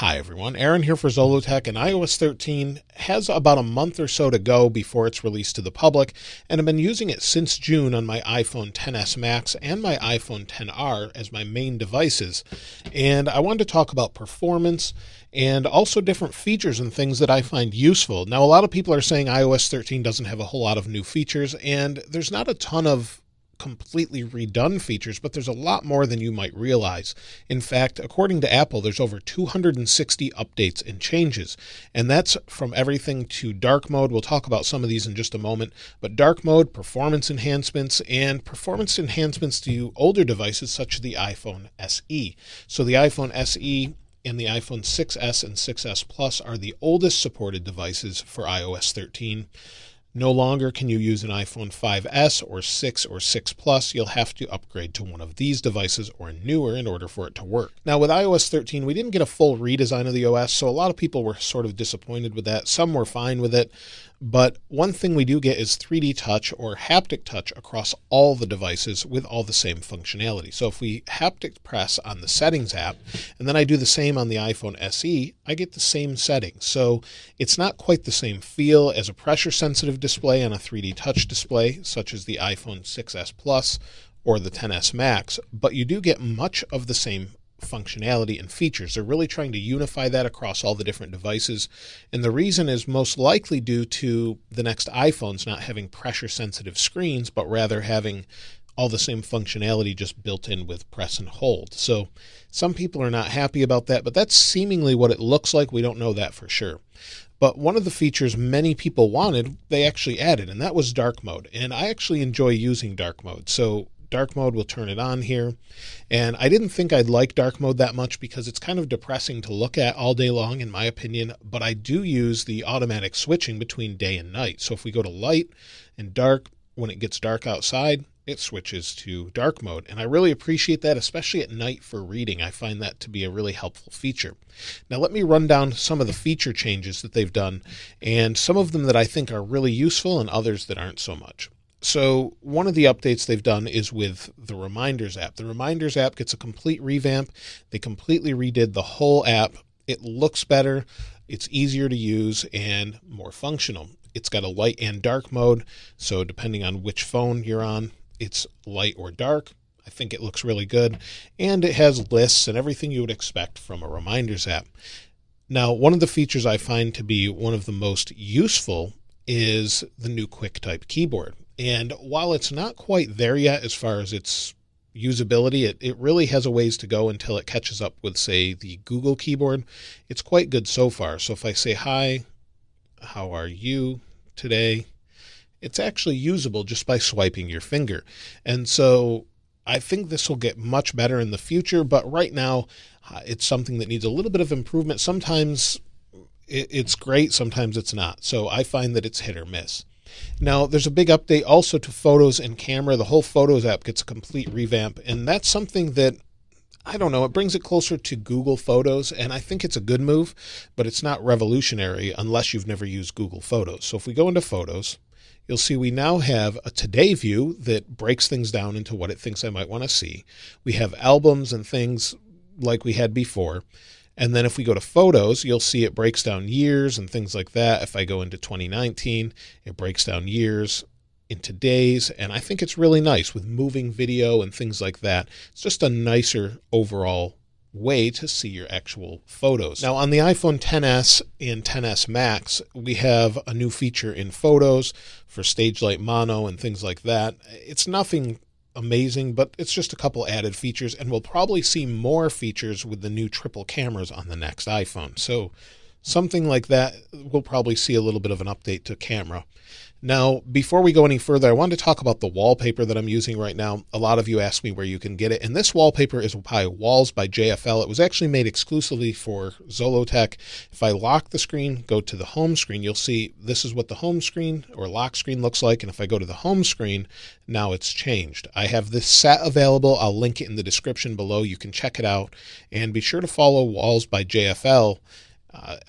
Hi everyone, Aaron here for Zollotech, and iOS 13 has about a month or so to go before it's released to the public, and I've been using it since June on my iPhone XS Max and my iPhone XR as my main devices. And I wanted to talk about performance and also different features and things that I find useful. Now, a lot of people are saying iOS 13 doesn't have a whole lot of new features, and there's not a ton of completely redone features, but there's a lot more than you might realize. In fact, according to Apple, there's over 260 updates and changes, and that's from everything to dark mode. We'll talk about some of these in just a moment, but dark mode, performance enhancements to older devices such as the iPhone SE. So the iPhone SE and the iPhone 6s and 6s Plus are the oldest supported devices for iOS 13. No longer can you use an iPhone 5s or 6 or 6 Plus. You'll have to upgrade to one of these devices or newer in order for it to work. Now, with iOS 13, we didn't get a full redesign of the OS, so a lot of people were sort of disappointed with that. Some were fine with it. But one thing we do get is 3D touch or haptic touch across all the devices with all the same functionality. So if we haptic press on the settings app, and then I do the same on the iPhone SE, I get the same settings. So it's not quite the same feel as a pressure sensitive display on a 3D touch display, such as the iPhone 6s Plus or the XS Max, but you do get much of the same functionality and features. They're really trying to unify that across all the different devices. And the reason is most likely due to the next iPhones not having pressure sensitive screens, but rather having all the same functionality just built in with press and hold. So some people are not happy about that, but that's seemingly what it looks like. We don't know that for sure. But one of the features many people wanted, they actually added, and that was dark mode. And I actually enjoy using dark mode. So dark mode, we'll turn it on here. And I didn't think I'd like dark mode that much because it's kind of depressing to look at all day long, in my opinion, but I do use the automatic switching between day and night. So if we go to light and dark, when it gets dark outside, it switches to dark mode. And I really appreciate that, especially at night for reading. I find that to be a really helpful feature. Now, let me run down some of the feature changes that they've done and some of them that I think are really useful and others that aren't so much. So one of the updates they've done is with the Reminders app. The Reminders app gets a complete revamp. They completely redid the whole app. It looks better. It's easier to use and more functional. It's got a light and dark mode. So depending on which phone you're on, it's light or dark. I think it looks really good. And it has lists and everything you would expect from a Reminders app. Now, one of the features I find to be one of the most useful is the new QuickType keyboard. And while it's not quite there yet as far as its usability, it really has a ways to go until it catches up with, say, the Google keyboard. It's quite good so far. So if I say, hi, how are you today? It's actually usable just by swiping your finger. And so I think this will get much better in the future. But right now, it's something that needs a little bit of improvement. Sometimes it's great, sometimes it's not. So I find that it's hit or miss. Now, there's a big update also to Photos and Camera. The whole Photos app gets a complete revamp, and that's something that, I don't know, it brings it closer to Google Photos, and I think it's a good move, but it's not revolutionary unless you've never used Google Photos. So if we go into Photos, you'll see we now have a Today view that breaks things down into what it thinks I might want to see. We have albums and things like we had before. And then if we go to Photos, you'll see it breaks down years and things like that. If I go into 2019, it breaks down years into days. And I think it's really nice with moving video and things like that. It's just a nicer overall way to see your actual photos. Now, on the iPhone XS and XS Max, we have a new feature in Photos for stage light mono and things like that. It's nothing amazing, but it's just a couple added features, and we'll probably see more features with the new triple cameras on the next iPhone. So something like that, we'll probably see a little bit of an update to camera. Now, before we go any further, I wanted to talk about the wallpaper that I'm using right now. A lot of you asked me where you can get it, and this wallpaper is by Walls by JFL. It was actually made exclusively for Zollotech. If I lock the screen, go to the home screen, you'll see this is what the home screen or lock screen looks like, and if I go to the home screen, now it's changed. I have this set available. I'll link it in the description below. You can check it out, and be sure to follow Walls by JFL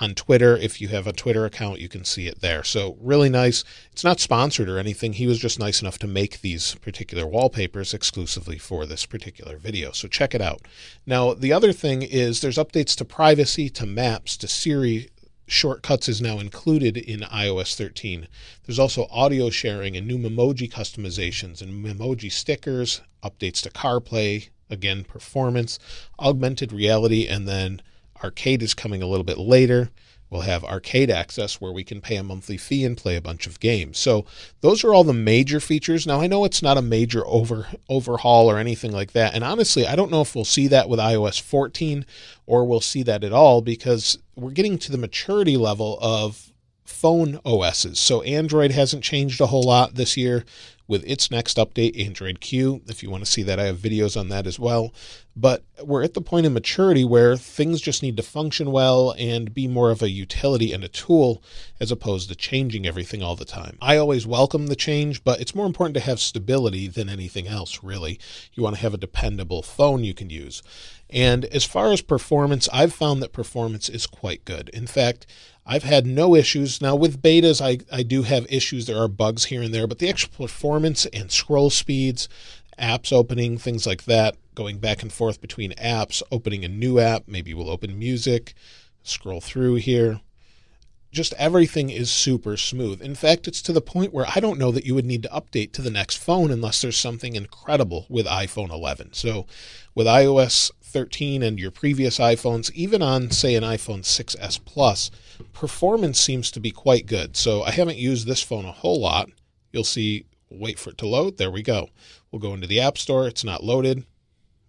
on Twitter. If you have a Twitter account, you can see it there. So really nice. It's not sponsored or anything. He was just nice enough to make these particular wallpapers exclusively for this particular video. So check it out. Now, the other thing is there's updates to privacy, to maps, to Siri. Shortcuts is now included in iOS 13. There's also audio sharing and new Memoji customizations and Memoji stickers, updates to CarPlay, again, performance, augmented reality, and then arcade is coming a little bit later. We'll have arcade access where we can pay a monthly fee and play a bunch of games. So those are all the major features. Now, I know it's not a major overhaul or anything like that. And honestly, I don't know if we'll see that with iOS 14 or we'll see that at all, because we're getting to the maturity level of phone OSs. So Android hasn't changed a whole lot this year with its next update, Android Q. If you want to see that, I have videos on that as well. But we're at the point of maturity where things just need to function well and be more of a utility and a tool as opposed to changing everything all the time. I always welcome the change, but it's more important to have stability than anything else, really. You want to have a dependable phone you can use. And as far as performance, I've found that performance is quite good. In fact, I've had no issues. Now with betas, I do have issues. There are bugs here and there, but the actual performance and scroll speeds, apps opening, things like that, going back and forth between apps, opening a new app, maybe we'll open music, scroll through here. Just everything is super smooth. In fact, it's to the point where I don't know that you would need to update to the next phone unless there's something incredible with iPhone 11. So with iOS 13 and your previous iPhones, even on, say, an iPhone 6s Plus, performance seems to be quite good. So I haven't used this phone a whole lot. You'll see, wait for it to load. There we go. We'll go into the App Store. It's not loaded.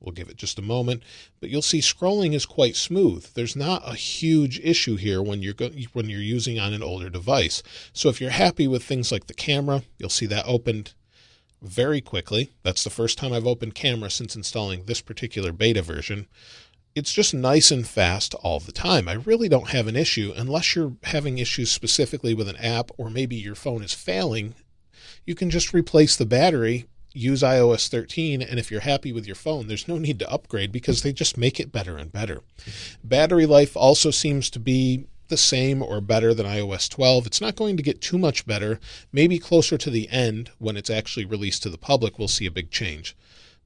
We'll give it just a moment, but you'll see scrolling is quite smooth. There's not a huge issue here when you're using on an older device. So if you're happy with things like the camera, you'll see that opened very quickly. That's the first time I've opened camera since installing this particular beta version. It's just nice and fast all the time. I really don't have an issue unless you're having issues specifically with an app, or maybe your phone is failing. You can just replace the battery, use iOS 13. And if you're happy with your phone, there's no need to upgrade because they just make it better and better. Battery life also seems to be the same or better than iOS 12. It's not going to get too much better. Maybe closer to the end when it's actually released to the public, we'll see a big change,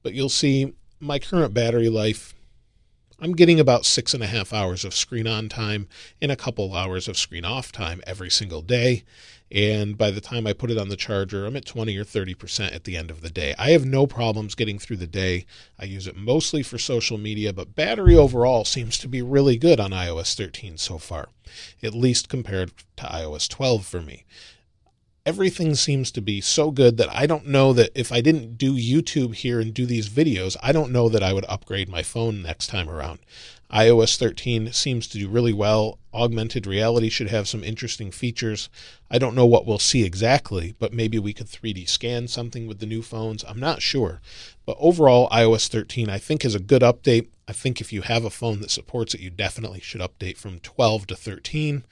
but you'll see my current battery life. I'm getting about 6.5 hours of screen on time and a couple hours of screen off time every single day. And by the time I put it on the charger, I'm at 20 or 30% at the end of the day. I have no problems getting through the day. I use it mostly for social media, but battery overall seems to be really good on iOS 13 so far, at least compared to iOS 12 for me. Everything seems to be so good that I don't know that if I didn't do YouTube here and do these videos, I don't know that I would upgrade my phone next time around. iOS 13 seems to do really well. Augmented reality should have some interesting features. I don't know what we'll see exactly, but maybe we could 3D scan something with the new phones. I'm not sure. But overall, iOS 13, I think, is a good update. I think if you have a phone that supports it, you definitely should update from 12 to 13.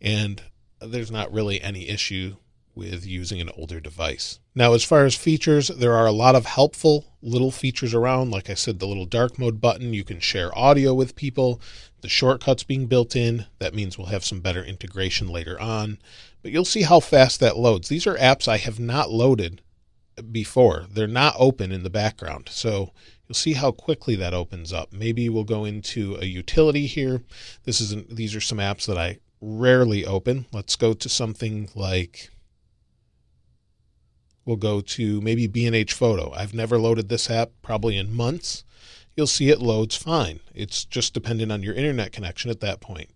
And there's not really any issue with using an older device. Now, as far as features, there are a lot of helpful little features around. Like I said, the little dark mode button, you can share audio with people, the shortcuts being built in. That means we'll have some better integration later on, but you'll see how fast that loads. These are apps I have not loaded before. They're not open in the background. So you'll see how quickly that opens up. Maybe we'll go into a utility here. These are some apps that I rarely open. Let's go to something like, we'll go to maybe B&H Photo. I've never loaded this app probably in months. You'll see it loads fine. It's just dependent on your internet connection at that point.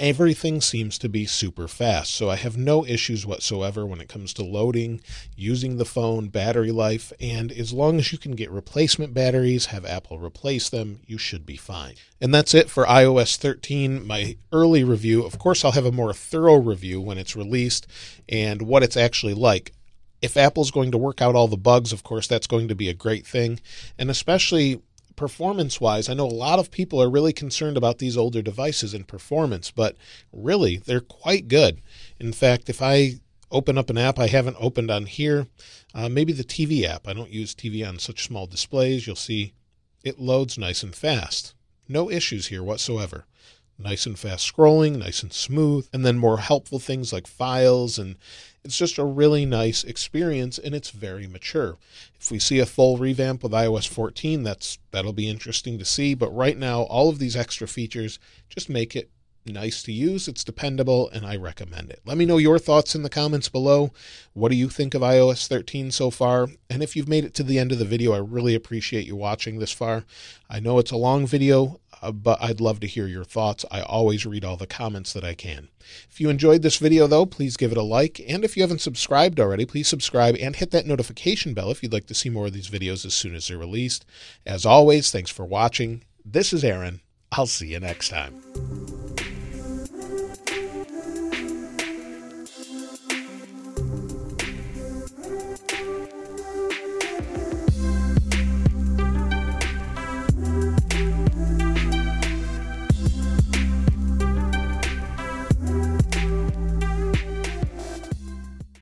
Everything seems to be super fast. So I have no issues whatsoever when it comes to loading, using the phone, battery life. And as long as you can get replacement batteries, have Apple replace them, you should be fine. And that's it for iOS 13, my early review. Of course, I'll have a more thorough review when it's released and what it's actually like. If Apple's going to work out all the bugs, of course, that's going to be a great thing. And especially performance wise, I know a lot of people are really concerned about these older devices and performance, but really they're quite good. In fact, if I open up an app I haven't opened on here, maybe the TV app, I don't use TV on such small displays. You'll see it loads nice and fast. No issues here whatsoever. nice and fast scrolling, nice and smooth, and then more helpful things like files. And it's just a really nice experience, and it's very mature. If we see a full revamp with iOS 14, that'll be interesting to see. But right now, all of these extra features just make it nice to use. It's dependable, and I recommend it. Let me know your thoughts in the comments below. What do you think of iOS 13 so far? And if you've made it to the end of the video, I really appreciate you watching this far. I know it's a long video, but I'd love to hear your thoughts. I always read all the comments that I can. If you enjoyed this video, though, please give it a like. And if you haven't subscribed already, please subscribe and hit that notification bell if you'd like to see more of these videos as soon as they're released. As always, thanks for watching. This is Aaron. I'll see you next time.